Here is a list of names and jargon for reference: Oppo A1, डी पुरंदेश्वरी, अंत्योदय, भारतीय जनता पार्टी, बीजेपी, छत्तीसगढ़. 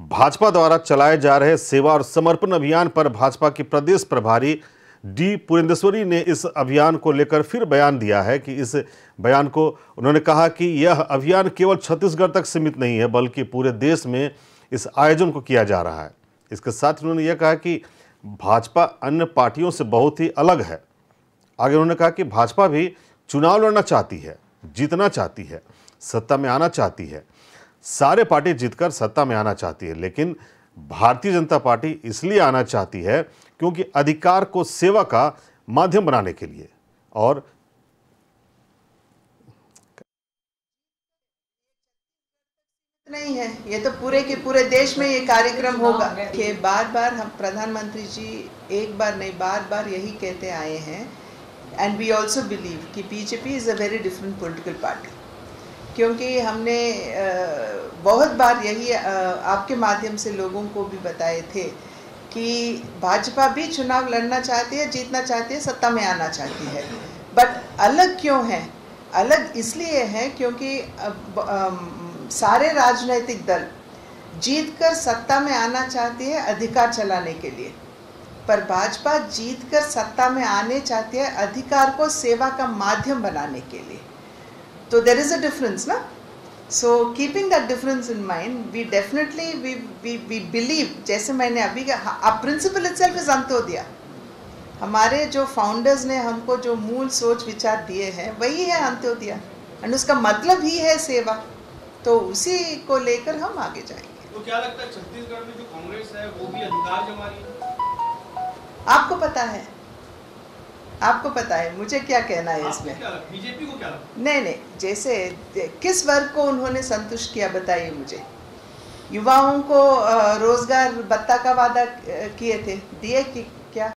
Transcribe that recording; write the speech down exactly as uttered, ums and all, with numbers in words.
भाजपा द्वारा चलाए जा रहे सेवा और समर्पण अभियान पर भाजपा के प्रदेश प्रभारी डी पुरंदेश्वरी ने इस अभियान को लेकर फिर बयान दिया है कि इस बयान को उन्होंने कहा कि यह अभियान केवल छत्तीसगढ़ तक सीमित नहीं है बल्कि पूरे देश में इस आयोजन को किया जा रहा है। इसके साथ उन्होंने यह कहा कि भाजपा अन्य पार्टियों से बहुत ही अलग है। आगे उन्होंने कहा कि भाजपा भी चुनाव लड़ना चाहती है, जीतना चाहती है, सत्ता में आना चाहती है, सारे पार्टी जीतकर सत्ता में आना चाहती है, लेकिन भारतीय जनता पार्टी इसलिए आना चाहती है क्योंकि अधिकार को सेवा का माध्यम बनाने के लिए और नहीं है। ये तो पूरे के पूरे देश में ये कार्यक्रम होगा कि बार बार हम प्रधानमंत्री जी एक बार नहीं बार बार यही कहते आए हैं। एंड वी ऑल्सो बिलीव कि बीजेपी is a very different political party, क्योंकि हमने बहुत बार यही आपके माध्यम से लोगों को भी बताए थे कि भाजपा भी चुनाव लड़ना चाहती है, जीतना चाहती है, सत्ता में आना चाहती है, बट अलग क्यों है? अलग इसलिए है क्योंकि सारे राजनीतिक दल जीतकर सत्ता में आना चाहती है अधिकार चलाने के लिए, पर भाजपा जीतकर सत्ता में आने चाहती है अधिकार को सेवा का माध्यम बनाने के लिए। तो देयर इज़ अ डिफरेंस ना। So keeping that difference in mind we definitely we we we believe, जैसे मैंने अभी कहा, प्रिंसिपल इटसेल्फ इज अंत्योदय। हमारे जो फाउंडर्स ने हमको जो मूल सोच विचार दिए हैं वही है अंत्योदय, एंड उसका मतलब ही है सेवा। तो उसी को लेकर हम आगे जाएंगे। तो क्या लगता है छत्तीसगढ़ में जो कांग्रेस है वो भी अधिकार जमा रही है? आपको पता है, आपको पता है मुझे क्या कहना है इसमें। बीजेपी को क्या लगता है? नहीं नहीं, जैसे किस वर्ग को उन्होंने संतुष्ट किया बताइए मुझे। युवाओं को रोजगार भत्ता का वादा किए थे, दिए कि